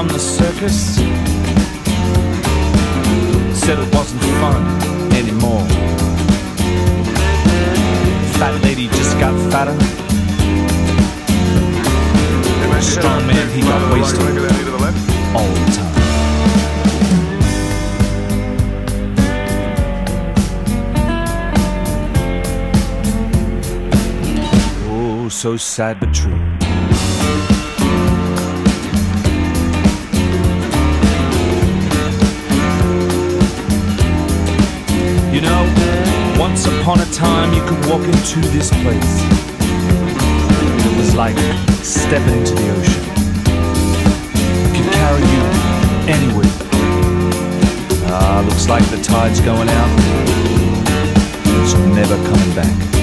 from the circus said it wasn't fun anymore. Fat lady just got fatter, strong man he got wasted all the time. Oh, so sad but true. You know, once upon a time you could walk into this place. It was like stepping into the ocean. It could carry you anywhere. Ah, looks like the tide's going out. It's never coming back.